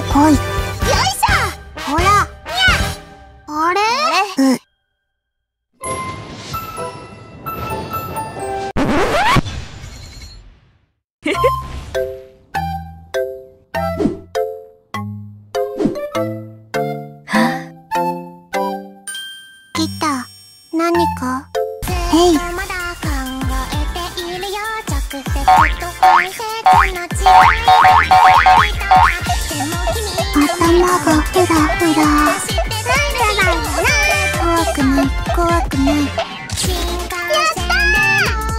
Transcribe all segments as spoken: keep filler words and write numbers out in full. てこい。よいしょ。ほら。あれ？うん。ギター、何か？へい。頭がフラフラ。怖くない怖くない。やっ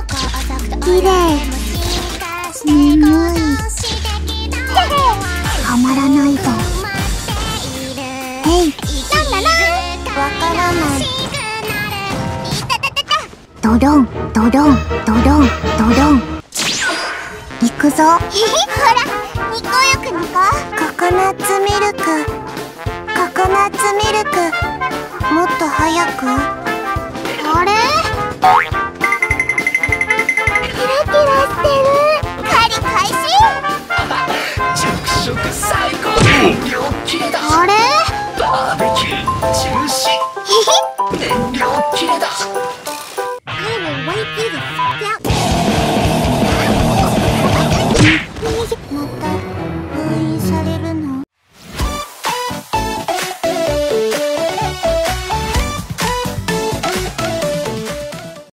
たー。きれい。眠い。はまらないぞ。えい。なんだな。わからない。ドロンドロンドロンドロン。行くぞ。ほら。にこよくにこ。ココナッツミルクココナッツミルク